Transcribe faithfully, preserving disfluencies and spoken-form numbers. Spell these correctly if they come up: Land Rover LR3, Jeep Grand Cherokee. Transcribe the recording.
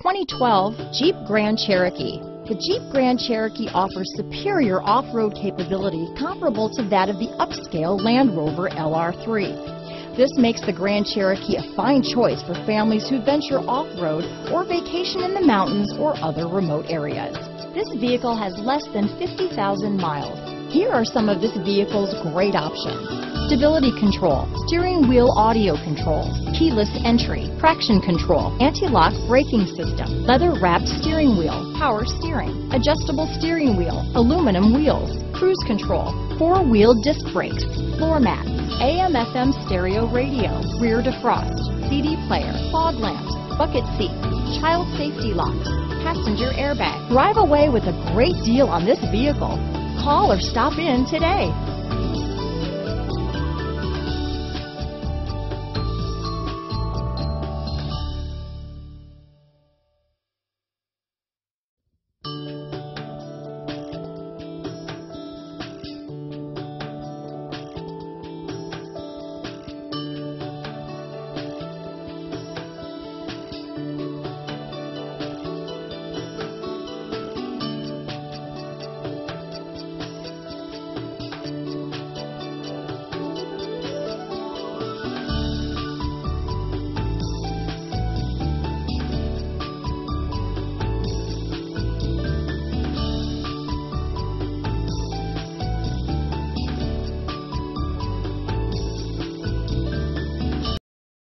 twenty twelve Jeep Grand Cherokee. The Jeep Grand Cherokee offers superior off-road capability comparable to that of the upscale Land Rover L R three. This makes the Grand Cherokee a fine choice for families who venture off-road or vacation in the mountains or other remote areas. This vehicle has less than fifty thousand miles. Here are some of this vehicle's great options: stability control, steering wheel audio controls, keyless entry, traction control, anti-lock braking system, leather-wrapped steering wheel, power steering, adjustable steering wheel, aluminum wheels, cruise control, four-wheel disc brakes, floor mats, A M F M stereo radio, rear defrost, C D player, fog lamps, bucket seats, child safety locks, passenger airbag. Drive away with a great deal on this vehicle. Call or stop in today.